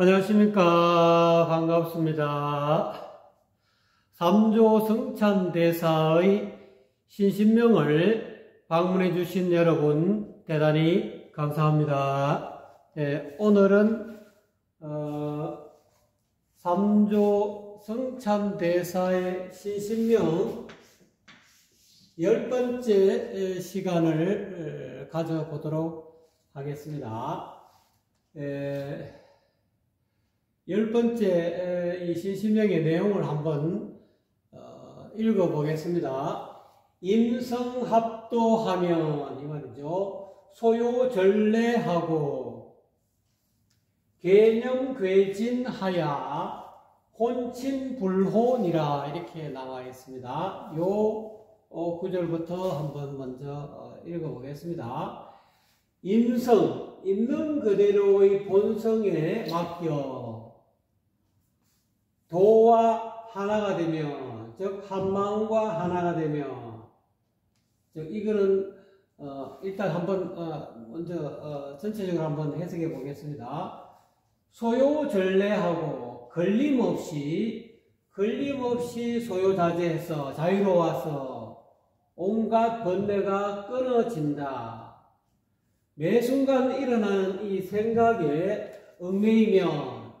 안녕하십니까. 반갑습니다. 3조 성찬대사의 신심명을 방문해 주신 여러분 대단히 감사합니다. 오늘은 3조 성찬대사의 신심명 10번째 시간을 가져보도록 하겠습니다. 10번째 이 신심명의 내용을 한번 읽어보겠습니다. 임성합도하면 이 말이죠. 소요전례하고 개념괴진하야 혼친불혼이라 이렇게 나와 있습니다. 요 구절부터 한번 먼저 읽어보겠습니다. 임성, 있는 그대로의 본성에 맡겨 도와 하나가 되며, 즉 한마음과 하나가 되며, 즉 이거는 일단 한번 먼저 전체적으로 한번 해석해 보겠습니다. 소요전례하고 걸림없이 소요자재해서 자유로워서 온갖 번뇌가 끊어진다. 매 순간 일어나는 이 생각의 얽매이며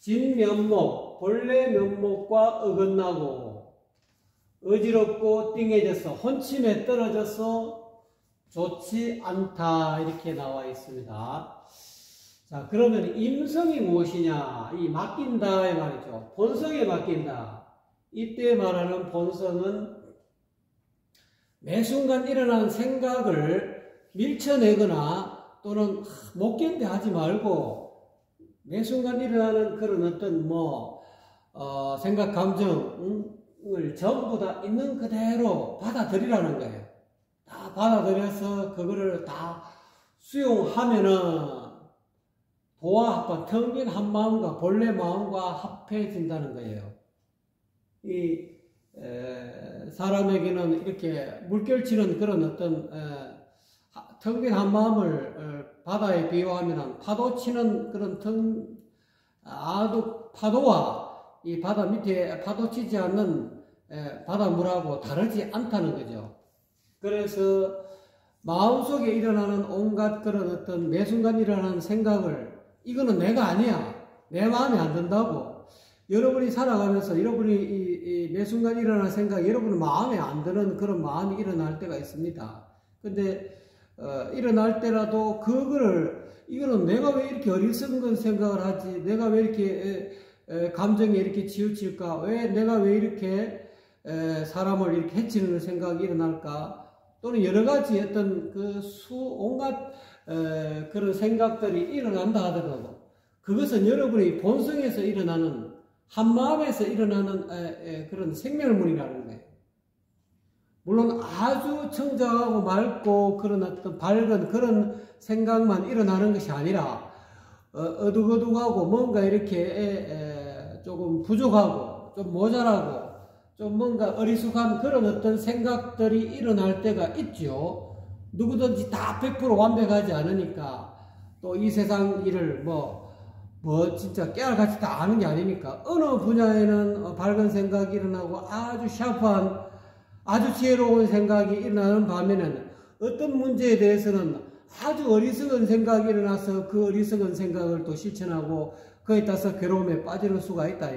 진면목 본래 면목과 어긋나고 어지럽고 띵해져서 혼침에 떨어져서 좋지 않다 이렇게 나와 있습니다. 자, 그러면 임성이 무엇이냐? 이 맡긴다의 말이죠. 본성에 맡긴다. 이때 말하는 본성은 매 순간 일어나는 생각을 밀쳐내거나 또는 못 견뎌 하지 말고 매 순간 일어나는 그런 어떤 생각, 감정을 전부 다 있는 그대로 받아들이라는 거예요. 다 받아들여서 그거를 다 수용하면은 도와 합과 텅 빈 한 마음과 본래 마음과 합해진다는 거예요. 사람에게는 이렇게 물결치는 그런 어떤 텅 빈 한 마음을 바다에 비유하면은 파도치는 그런 파도와 이 바다 밑에 파도치지 않는 바닷물하고 다르지 않다는 거죠. 그래서 마음속에 일어나는 온갖 그런 어떤 매 순간 일어나는 생각을 이거는 내가 아니야. 내 마음에 안 든다고. 여러분이 살아가면서 여러분이 매 순간 일어나는 생각, 여러분 마음에 안 드는 그런 마음이 일어날 때가 있습니다. 근데 일어날 때라도 이거는 내가 왜 이렇게 어리석은 생각을 하지? 내가 왜 이렇게 감정에 이렇게 치우칠까? 내가 왜 이렇게 사람을 이렇게 해치는 생각이 일어날까? 또는 여러 가지 어떤 온갖 그런 생각들이 일어난다 하더라도 그것은 여러분의 본성에서 일어나는 한마음에서 일어나는 그런 생멸물이라는 거예요. 물론 아주 청정하고 맑고 그런 어떤 밝은 그런 생각만 일어나는 것이 아니라 어둑어둑하고 뭔가 이렇게 조금 부족하고 좀 모자라고 좀 뭔가 어리숙한 그런 어떤 생각들이 일어날 때가 있죠. 누구든지 다 100% 완벽하지 않으니까 또 이 세상 일을 진짜 깨알같이 다 아는 게 아니니까 어느 분야에는 밝은 생각이 일어나고 아주 샤프한 아주 지혜로운 생각이 일어나는 반면에는 어떤 문제에 대해서는 아주 어리석은 생각이 일어나서 그 어리석은 생각을 또 실천하고 그에 따라서 괴로움에 빠지는 수가 있다.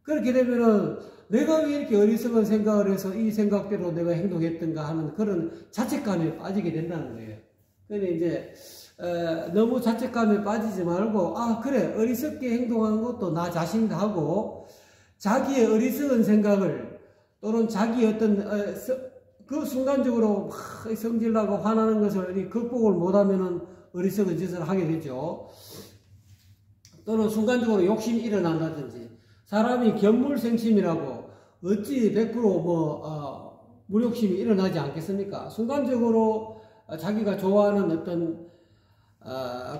그렇게 되면은 내가 왜 이렇게 어리석은 생각을 해서 이 생각대로 내가 행동했던가 하는 그런 자책감에 빠지게 된다는 거예요. 근데 이제 너무 자책감에 빠지지 말고 그래 어리석게 행동하는 것도 나 자신도 하고 자기의 어리석은 생각을 또는 자기 어떤 그 순간적으로 막 성질나고 화나는 것을 극복을 못하면은 어리석은 짓을 하게 되죠. 또는 순간적으로 욕심이 일어난다든지 사람이 견물생심이라고 어찌 100% 물욕심이 일어나지 않겠습니까? 순간적으로 자기가 좋아하는 어떤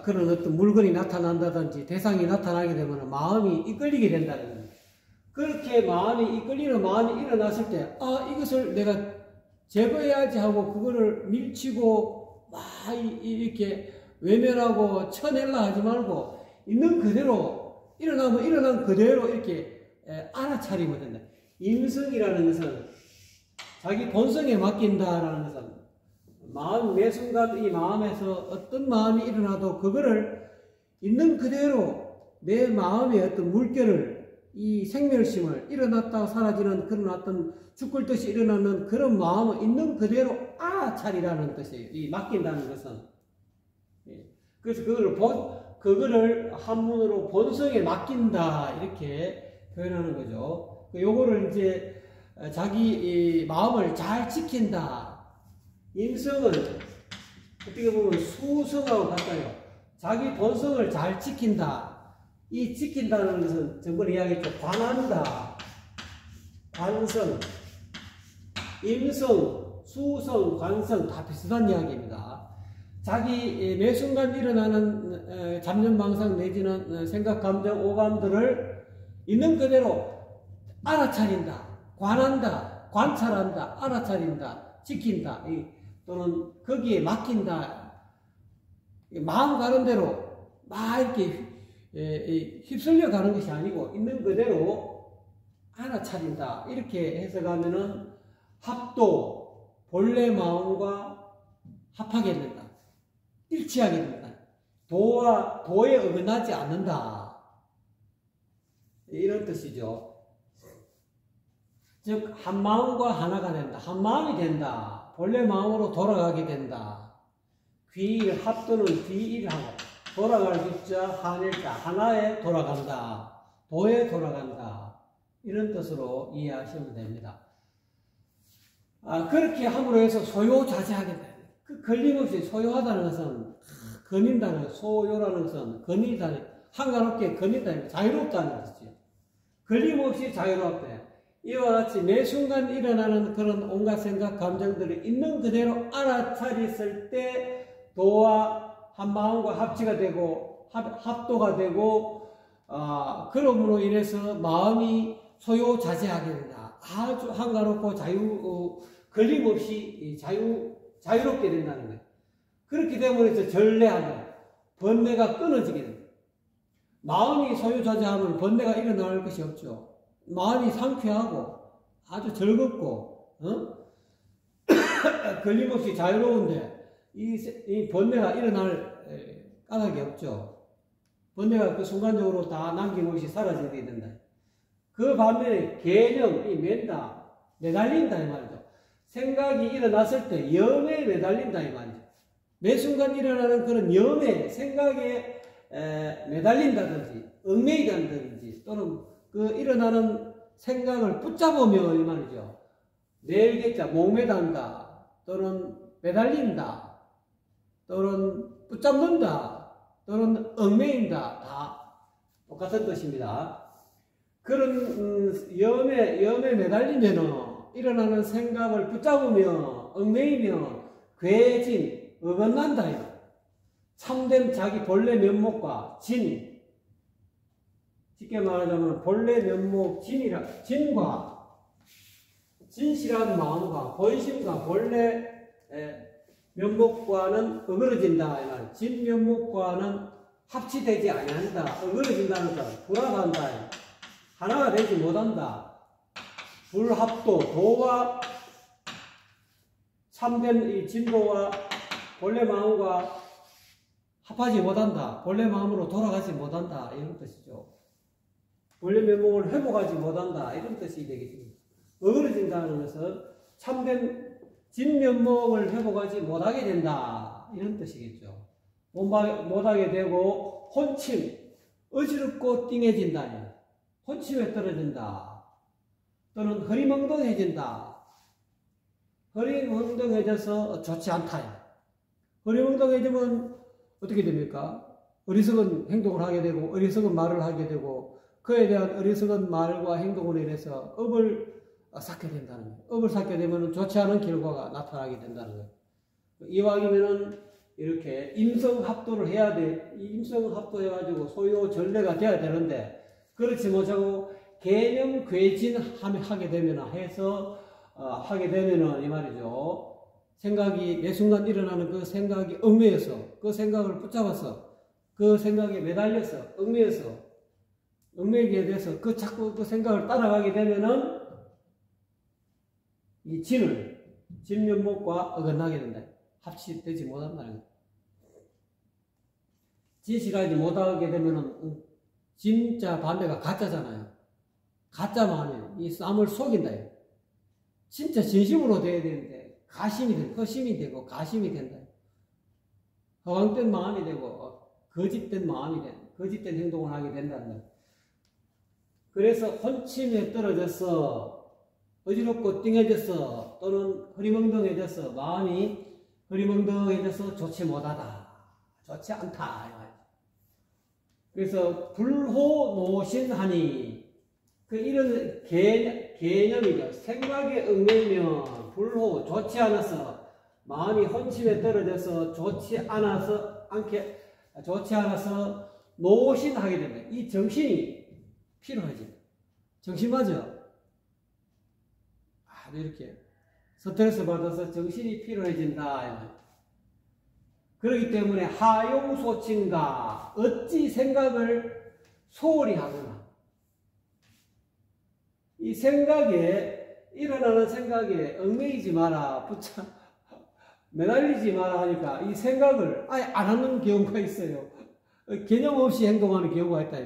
그런 어떤 물건이 나타난다든지 대상이 나타나게 되면 마음이 이끌리게 된다는 거예요. 그렇게 마음이 이끌리는 마음이 일어났을 때 이것을 내가 제거해야지 하고 그거를 밀치고 막 이렇게 외면하고 쳐낼라 하지 말고 있는 그대로, 일어나면 일어난 그대로 이렇게 알아차리거든요. 임성이라는 것은 자기 본성에 맡긴다라는 것은 마음 매 순간 이 마음에서 어떤 마음이 일어나도 그거를 있는 그대로 내 마음의 어떤 물결을 이 생멸심을 일어났다 사라지는 그런 어떤 죽을 듯이 일어나는 그런 마음을 있는 그대로 알아차리라는 뜻이에요. 이 맡긴다는 것은. 그래서 그거를 한문으로 본성에 맡긴다 이렇게 표현하는 거죠. 요거를 이제 자기 이 마음을 잘 지킨다. 임성은 어떻게 보면 수성하고 같아요. 자기 본성을 잘 지킨다. 이 지킨다는 것은 저번에 이야기했죠. 관한다. 관성, 임성, 수성, 관성 다 비슷한 이야기입니다. 자기 매 순간 일어나는 잡념망상 내지는 생각, 감정, 오감들을 있는 그대로 알아차린다. 관한다. 관찰한다. 알아차린다. 지킨다. 또는 거기에 맡긴다. 마음 가는 대로 막 이렇게 휩쓸려 가는 것이 아니고 있는 그대로 알아차린다. 이렇게 해석하면은 합도 본래 마음과 합하게 된다. 일치하게 된다. 도와 도에 어긋나지 않는다. 이런 뜻이죠. 즉 한 마음과 하나가 된다. 한 마음이 된다. 본래 마음으로 돌아가게 된다. 귀일 합도는 귀일하고. 돌아갈 숫자 한일자 하나에 돌아간다. 도에 돌아간다. 이런 뜻으로 이해하시면 됩니다. 그렇게 함으로 해서 소요자재하게 됩니다. 걸림없이 소요하다는 것은 거닌다는 것, 소요라는 것은 거니다는 한가롭게 거닌다는 것, 자유롭다는 것이죠. 걸림없이 자유롭다. 이와 같이 매 순간 일어나는 그런 온갖 생각, 감정들이 있는 그대로 알아차렸을 때 도와 한마음과 합치가 되고 합도가 되고 그러므로 인해서 마음이 소요자재하게 된다. 아주 한가롭고 걸림없이 자유롭게 된다는 거예요. 그렇게 됨으로써 전례하다. 번뇌가 끊어지게 된다. 마음이 소요자재하면 번뇌가 일어날 것이 없죠. 마음이 상쾌하고 아주 즐겁고 걸림없이 자유로운데 이 번뇌가 일어날 까닭이 없죠. 번뇌가 그 순간적으로 다 남김없이 사라지게 된다. 그 반면에 계념이 매달린다 이 말이죠. 생각이 일어났을 때 염에 매달린다 이 말이죠. 매 순간 일어나는 그런 염에 생각에 매달린다든지 얽매이다든지 또는 그 일어나는 생각을 붙잡으며 이 말이죠. 내일겠자 목매단다 또는 매달린다. 또는 붙잡는다, 또는 얽매인다, 다 똑같은 뜻입니다. 그런 염에 매달리면 일어나는 생각을 붙잡으며 얽매이면 괴진, 어긋난다. 참된 자기 본래 면목과 진, 쉽게 말하자면 본래 면목 진과 진실한 마음과 본심과 본래 면목과는 어그러진다. 진면목과는 합치되지 아니한다. 어그러진다는 것, 불합한다. 하나가 되지 못한다. 불합도, 도와 참된 이 진도와 본래 마음과 합하지 못한다. 본래 마음으로 돌아가지 못한다. 이런 뜻이죠. 본래 면목을 회복하지 못한다. 이런 뜻이 되겠습니다. 어그러진다는 것은 참된 진면목을 회복하지 못하게 된다. 이런 뜻이겠죠. 못하게 되고 혼침, 어지럽고 띵해진다. 혼침에 떨어진다. 또는 허리멍덩해진다. 허리멍덩해져서 좋지 않다. 허리멍덩해지면 어떻게 됩니까? 어리석은 행동을 하게 되고 어리석은 말을 하게 되고 그에 대한 어리석은 말과 행동으로 인해서 업을 쌓게 된다는 거예요. 업을 쌓게 되면 좋지 않은 결과가 나타나게 된다는 거예요. 이왕이면은 이렇게 임성합도를 해야 돼. 임성합도 해가지고 소요전례가 돼야 되는데 그렇지 못하고 계념괴진하게 되면 해서 하게 되면은 이 말이죠. 생각이 매 순간 일어나는 그 생각이 얽매여서 그 생각을 붙잡아서 그 생각에 매달려서 얽매이게 돼서 그 자꾸 그 생각을 따라가게 되면은 이 진을 진면목과 어긋나게 된다. 합치되지 못한다는 거야. 지시하지 못하게 되면은 진짜 반대가 가짜잖아요. 가짜만 해요. 이 싸움을 속인다. 진짜 진심으로 돼야 되는데 가심이 되고 허심이 되고 가심이 된다. 허황된 마음이 되고 거짓된 마음이 돼. 거짓된 행동을 하게 된다는 거야. 그래서 혼침에 떨어져서 어지럽고 띵해져서 또는 흐리멍덩해져서 마음이 흐리멍덩해져서 좋지 못하다. 좋지 않다. 그래서 불호노신하니 그 이런 개념이죠. 생각에 얽매이면 불호 좋지 않아서 마음이 혼침에 떨어져서 좋지 않아서 노신하게 됩니다. 이 정신이 필요하지. 정신 맞아. 아주 이렇게 스트레스 받아서 정신이 필요해진다. 그렇기 때문에 하용소친가 어찌 생각을 소홀히 하거나 이 생각에 일어나는 생각에 얽매이지 마라. 부처 매달리지 마라 하니까 이 생각을 아예 안 하는 경우가 있어요. 개념 없이 행동하는 경우가 있다.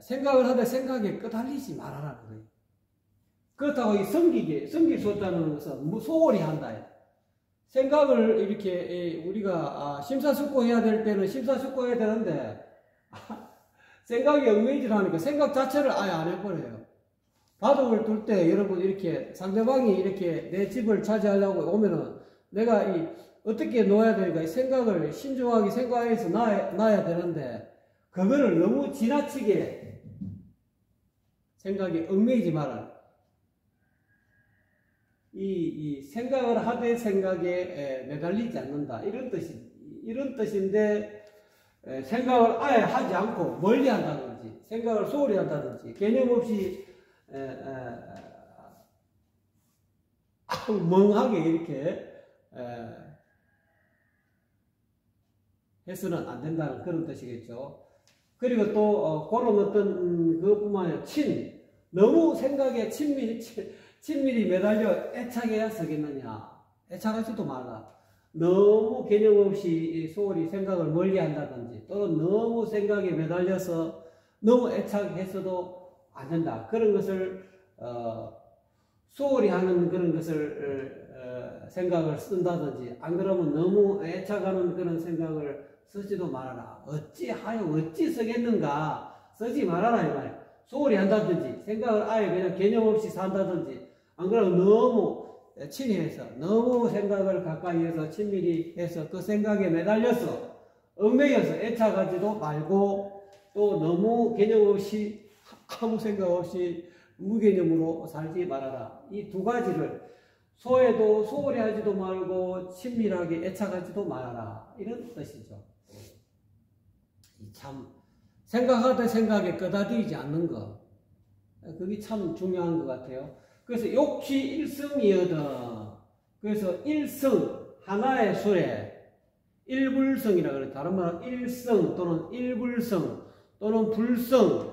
생각을 하되 생각에 끄달리지 말아라. 그렇다고 이 섬길 수 없다는 것은 소홀히 한다. 생각을 이렇게 우리가 심사숙고해야 될 때는 심사숙고해야 되는데 생각이 얽매이질하니까 생각 자체를 아예 안 해버려요. 바둑을 둘 때 여러분 이렇게 상대방이 이렇게 내 집을 차지하려고 오면은 내가 어떻게 놓아야 되니까 이 생각을 신중하게 생각해서 놔야 되는데 그거를 너무 지나치게 생각이 얽매이지 말아라. 이 생각을 하되 생각에 매달리지 않는다. 이런 뜻인데, 생각을 아예 하지 않고 멀리 한다든지, 생각을 소홀히 한다든지, 개념 없이, 멍하게 이렇게, 해서는 안 된다는 그런 뜻이겠죠. 그리고 또, 그런 어떤, 그것뿐만 아니라, 너무 생각에 친밀히 매달려 애착해야 서겠느냐. 애착하지도 말라. 너무 개념 없이 소홀히 생각을 멀리 한다든지 또는 너무 생각에 매달려서 너무 애착했어도 안 된다. 그런 것을 소홀히 하는 그런 것을 생각을 쓴다든지 안 그러면 너무 애착하는 그런 생각을 쓰지도 말아라. 어찌하여 어찌 쓰겠는가. 쓰지 말아라 이 말이야. 소홀히 한다든지 생각을 아예 그냥 개념 없이 산다든지 안 그러면 너무 친해서 너무 생각을 가까이에서 친밀히 해서 그 생각에 매달려서 얽매여서 애착하지도 말고 또 너무 개념 없이 아무 생각 없이 무개념으로 살지 말아라. 이 두 가지를 소홀히 하지도 말고 친밀하게 애착하지도 말아라. 이런 뜻이죠. 참 생각하되 생각에 끄다디지 않는 거 그게 참 중요한 것 같아요. 그래서 욕취 일성이거든. 그래서 일성 하나의 술에 일불성이라고 그래요. 다른 말은 일성 또는 일불성 또는 불성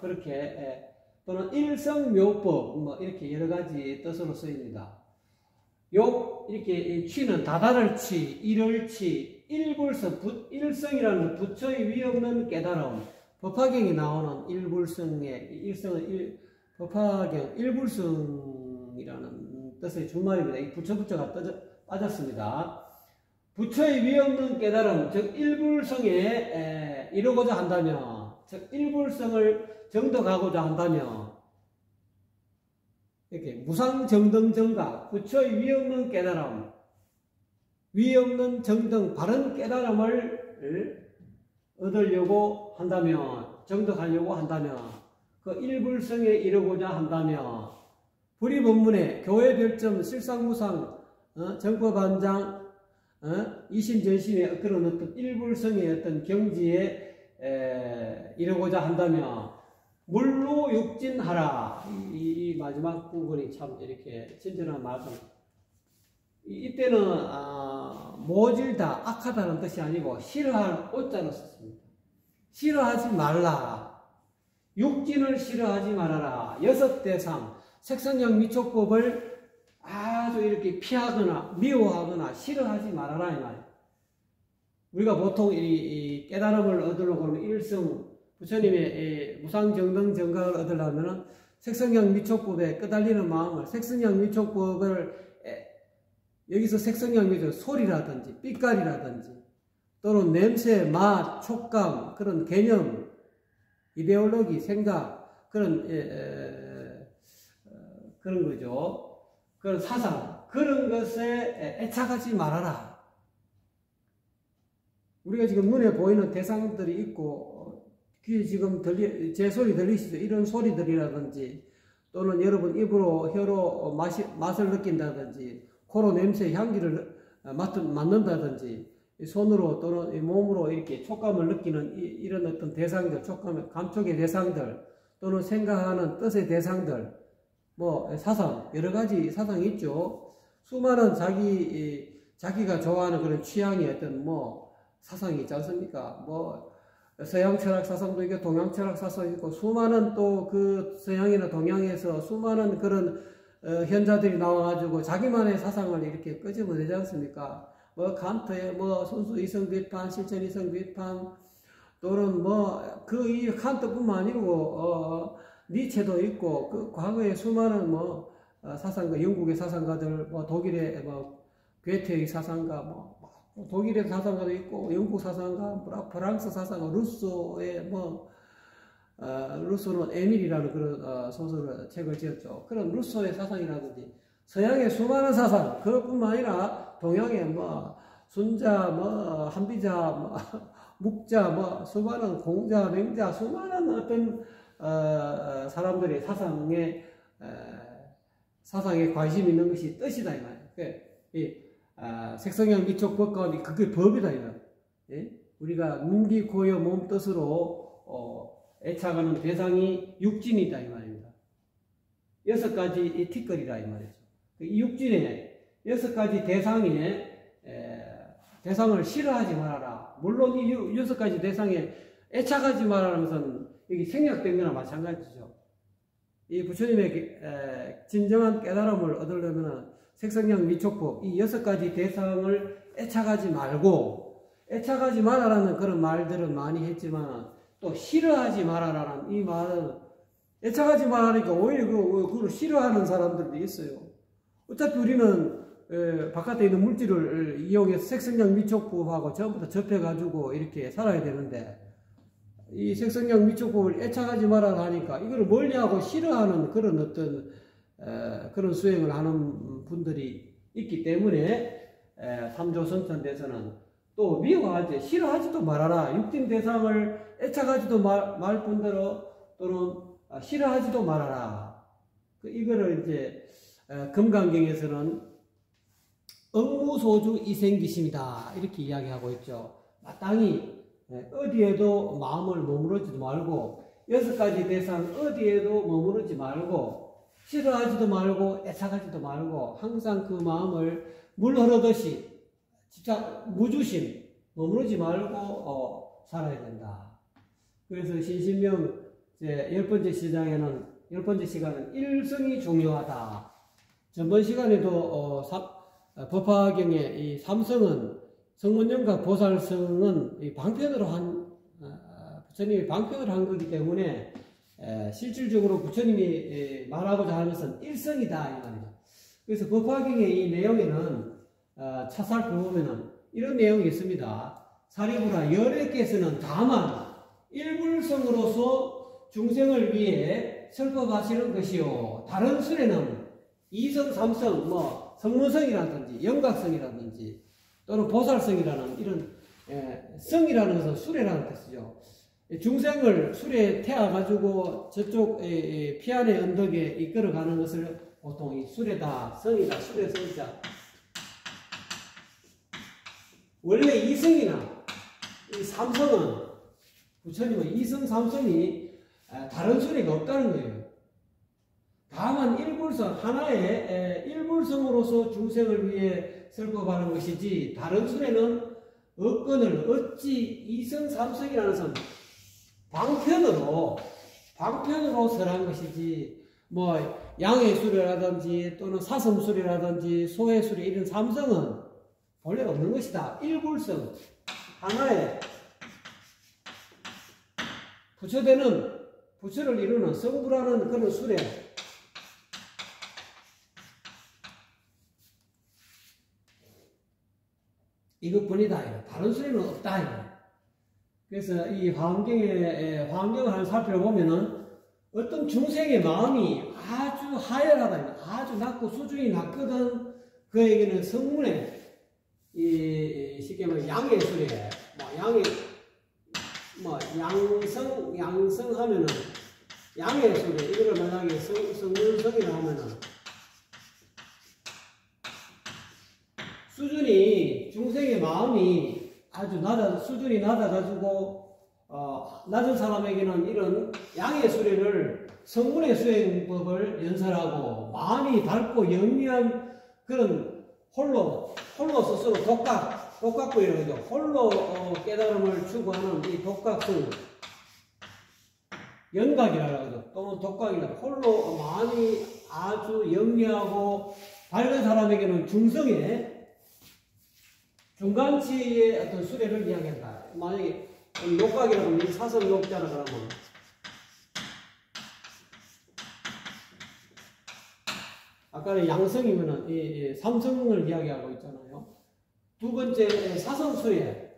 그렇게 또는 일성묘법 뭐 이렇게 여러 가지 뜻으로 쓰입니다. 욕 이렇게 취는 다다를 취, 일을 취, 일불성, 일성이라는 부처의 위없는 깨달음, 법화경이 나오는 일불성의 일성은 법화경 일불성이라는 뜻의 주말입니다. 이 부처가 빠졌습니다. 부처의 위없는 깨달음, 즉 일불성에 이루고자 한다면, 즉 일불성을 정덕하고자 한다면. 이렇게 무상정등정각, 부처의 위없는 깨달음, 위없는 정등, 바른 깨달음을 얻으려고 한다면, 정득하려고 한다면, 그 일불성에 이르고자 한다면, 불의법문에 교회별점, 실상무상, 정법안장, 이심전심의 그런 어떤 일불성의 어떤 경지에 이르고자 한다면, 물로 육진하라. 이 마지막 부분이 참 이렇게 친절한 말씀. 이때는 모질다, 악하다는 뜻이 아니고 싫어하는 오자를 썼습니다. 싫어하지 말라. 육진을 싫어하지 말아라. 6대상, 색성향미촉법을 아주 이렇게 피하거나 미워하거나 싫어하지 말아라 이 말이에요. 우리가 보통 이 깨달음을 얻으려고 하면 일성 부처님의 무상정등 정각을 얻으려면 색성향미촉법에 끄달리는 마음을, 색성향미촉법을 여기서 색성향미촉 소리라든지 빛깔이라든지 또는 냄새, 맛, 촉감, 그런 개념, 이데올로기, 생각, 그런 거죠. 그런 사상, 그런 것에 애착하지 말아라. 우리가 지금 눈에 보이는 대상들이 있고, 귀에 지금 제 소리 들리시죠? 이런 소리들이라든지, 또는 여러분 입으로, 혀로 맛을 느낀다든지, 코로 냄새, 향기를 맡는다든지, 손으로 또는 몸으로 이렇게 촉감을 느끼는 이런 어떤 대상들, 촉감의, 감촉의 대상들, 또는 생각하는 뜻의 대상들, 뭐, 사상, 여러 가지 사상이 있죠. 수많은 자기가 좋아하는 그런 취향의 어떤 뭐, 사상이 있지 않습니까? 뭐 서양 철학 사상도 있고 동양 철학 사상이 있고 수많은 또 그 서양이나 동양에서 수많은 그런 현자들이 나와가지고 자기만의 사상을 이렇게 끄집어내지 않습니까? 뭐 칸트의 뭐 순수 이성 비판, 실천 이성 비판 또는 뭐 이 칸트뿐만 아니고 니체도 있고 그 과거에 수많은 뭐 사상가, 영국의 사상가들, 뭐 독일의 뭐 괴테의 사상가, 뭐 독일의 사상가도 있고, 영국 사상가, 프랑스 사상가, 루소의 뭐, 루소는 에밀이라는 그런 소설을 책을 지었죠. 그런 루소의 사상이라든지, 서양의 수많은 사상, 그것뿐만 아니라 동양의 뭐, 순자, 뭐, 한비자, 뭐, 묵자, 뭐, 수많은 공자, 맹자, 수많은 어떤, 사람들의 사상에 관심 있는 것이 뜻이다, 이 말이에요. 색성향미촉법과 그게 법이다 이거. 예? 우리가 눈, 귀, 코여 몸, 뜻으로 애착하는 대상이 육진이다 이 말입니다. 6가지 이 티끌이다 이 말이죠. 이 육진에 6가지 대상을 싫어하지 말아라. 물론 이 6가지 대상에 애착하지 말아라면서는 여기 생략된 거나 마찬가지죠. 이 부처님의 진정한 깨달음을 얻으려면은 색성향미촉법 이 6가지 대상을 애착하지 말고 애착하지 말아라는 그런 말들은 많이 했지만 또 싫어하지 말아라는 이 말은 애착하지 말아라니까 오히려 그걸 싫어하는 사람들도 있어요. 어차피 우리는 바깥에 있는 물질을 이용해서 색성향미촉법하고 전부 다 접해가지고 이렇게 살아야 되는데 이 색성향미촉법을 애착하지 말아라 하니까 이걸 멀리하고 싫어하는 그런 어떤 그런 수행을 하는 분들이 있기 때문에 3조선천대에서는 또 미워하지 싫어하지도 말아라. 육진 대상을 애착하지도 말 뿐더러 또는 싫어하지도 말아라. 이거를 이제 금강경에서는 억무소주 이생기심이다 이렇게 이야기하고 있죠. 마땅히 어디에도 마음을 머무르지도 말고 6가지 대상 어디에도 머무르지 말고 싫어하지도 말고 애착하지도 말고 항상 그 마음을 물 흐르듯이 진짜 무주심 머무르지 말고 살아야 된다. 그래서 신심명 열 번째 시간은 일성이 중요하다. 전번 시간에도 법화경의 이 삼성은 성문념과 보살성은 이 방편으로 부처님이 방편으로 한 거기 때문에 실질적으로 부처님이 말하고자 하는 것은 일성이다 이 말이죠. 그래서 법화경의 이 내용에는 차살 보면은 이런 내용이 있습니다. 사리불아 열애께서는 다만 일불성으로서 중생을 위해 설법하시는 것이요 다른 수레는 이성, 삼성, 뭐 성문성이라든지 영각성이라든지 또는 보살성이라는 이런 성이라는 것은 수레라는 뜻이죠. 중생을 수레에 태워가지고 저쪽 피안의 언덕에 이끌어가는 것을 보통 이 수레다, 성이다, 수레, 성이다. 원래 이성이나 이 삼성은, 부처님은 이성, 삼성이 다른 수레가 없다는 거예요. 다만 일불성, 하나의 일불성으로서 중생을 위해 때 설법하는 것이지 다른 수에는 어건을 어찌 이성 삼성이라는 것은 방편으로 설한 것이지 뭐 양의 수레라든지 또는 사슴 수레라든지 소의 수레 이런 삼성은 본래 없는 것이다. 일불성 하나에 부처되는 부처를 이루는 성부라는 그런 수레 이것뿐이다. 다른 수레는 없다. 그래서 이 환경을 한번 살펴보면은 어떤 중생의 마음이 아주 하열하다. 아주 낮고 수준이 낮거든. 그에게는 성문에 이 쉽게 말하면 양의 수레, 양성 하면은 양의 수레 이걸 만약에 성문석이라 하면은 수준이 중생의 마음이 아주 수준이 낮아가지고 낮은 사람에게는 이런 양의 수레를 성문의 수행법을 연설하고 마음이 밝고 영리한 그런 홀로 스스로 독각부이라고 하죠. 홀로 깨달음을 추구하는 이 독각성 연각이라고 하죠. 또는 독각이라고 홀로 마음이 아주 영리하고 밝은 사람에게는 중성에 중간치의 어떤 수레를 이야기한다. 만약에 욕각이라고 하면 사선 욕자라고 하면 아까는 양성이면은 이 삼성을 이야기하고 있잖아요. 두 번째 사성수에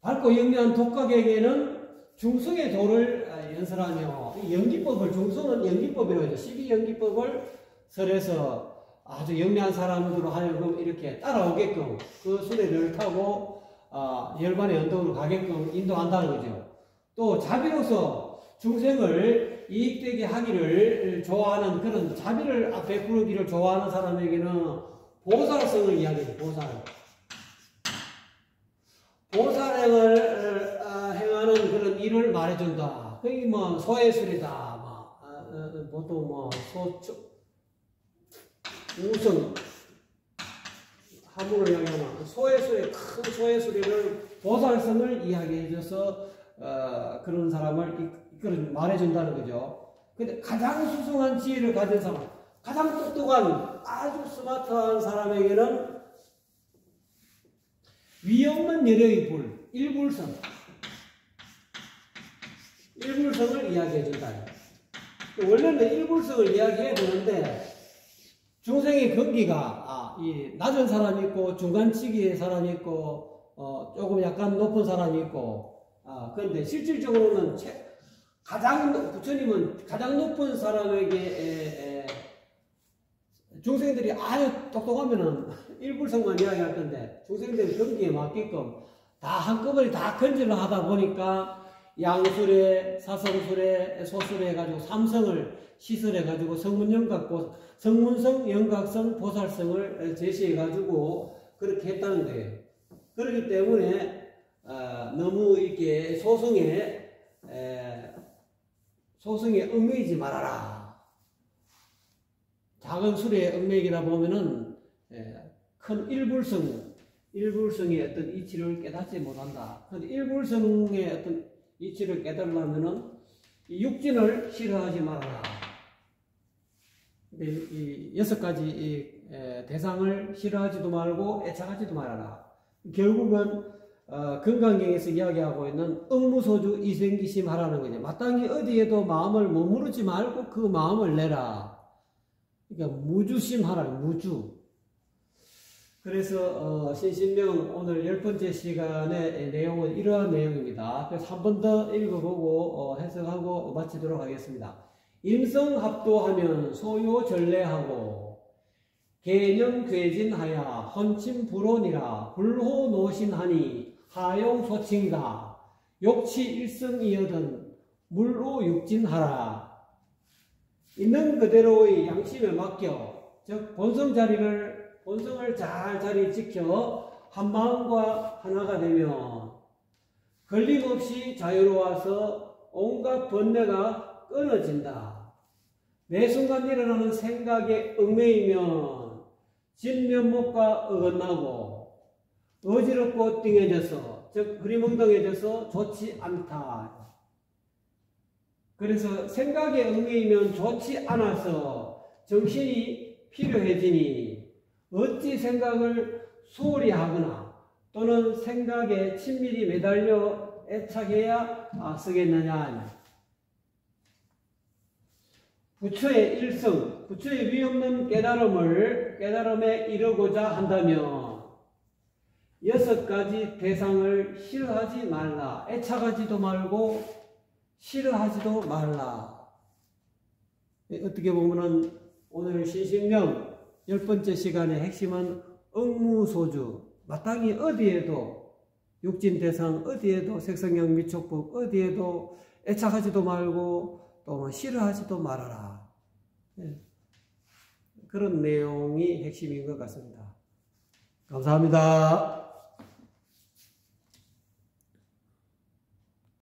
밝고 영리한 독각에게는 중성의 도를 연설하며 연기법을 중성은 연기법이라고 해요. 12연기법을 설해서 아주 영리한 사람으로 하여금 이렇게 따라오게끔 그 수레를 타고 열반의 언덕으로 가게끔 인도한다는 거죠. 또 자비로서 중생을 이익되게 하기를 좋아하는 그런 자비를 베푸기를 좋아하는 사람에게는 보살성을 이야기해요. 보살행을 행하는 그런 일을 말해준다. 그게 뭐 소의 수레다. 보통 뭐 소축 우승 하문을 이야기하면 큰 소의 수레를 보살성을 이야기해줘서 그런 사람을 말해준다는 거죠. 근데 가장 수승한 지혜를 가진 사람, 가장 똑똑한 아주 스마트한 사람에게는 위없는 열의 불, 일불성을 이야기해준다. 원래는 일불성을 이야기해야 되는데 중생의 경기가 이 낮은 사람이 있고 중간치기의 사람이 있고 조금 약간 높은 사람이 있고 그런데 실질적으로는 부처님은 가장 높은 사람에게 중생들이 아주 똑똑하면은 일불성만 이야기할 건데 중생들이 경기에 맡기끔 다 한꺼번에 다 건질러 하다 보니까 양수레, 사성수레, 소수레 해가지고 삼성을 시설해가지고 성문성, 영각성, 보살성을 제시해가지고 그렇게 했다는 거예요. 그렇기 때문에 너무 이렇게 소승에 얽매이지 말아라. 작은 수레에 얽매이기라 보면은 큰 일불성의 어떤 이치를 깨닫지 못한다. 그런데 일불성의 어떤 이치를 깨달으려면은 육진을 싫어하지 말아라. 이 6가지 대상을 싫어하지도 말고 애착하지도 말아라. 결국은 금강경에서 이야기하고 있는 응무소주 이생기심 하라는 거죠. 마땅히 어디에도 마음을 머무르지 말고 그 마음을 내라. 그러니까 무주심 하라는 무주. 그래서 신심명 오늘 10번째 시간의 내용은 이러한 내용입니다. 그래서 한 번 더 읽어보고 해석하고 마치도록 하겠습니다. 임성합도하면 소요전례하고 개념괴진하야 헌침불온이라 불호노신하니 하용소친가 욕치일성이여든 물로육진하라. 있는 그대로의 양심에 맡겨 즉 본성을 자리 지켜 한마음과 하나가 되며 걸림없이 자유로워서 온갖 번뇌가 끊어진다. 매 순간 일어나는 생각에 얽매이면 진면목과 어긋나고 어지럽고 띵해져서, 즉 흐리멍덩해져서 좋지 않다. 그래서 생각의 응애이면 좋지 않아서 정신이 필요해지니 어찌 생각을 소홀히 하거나 또는 생각에 친밀히 매달려 애착해야 쓰겠느냐. 부처의 일성, 부처의 위없는 깨달음에 이르고자 한다며 여섯 가지 대상을 싫어하지 말라. 애착하지도 말고 싫어하지도 말라. 어떻게 보면은 오늘 신심명 10번째 시간의 핵심은 응무소주, 마땅히 어디에도 육진 대상 어디에도 색성향미촉법 어디에도 애착하지도 말고 또 싫어하지도 말아라. 그런 내용이 핵심인 것 같습니다. 감사합니다.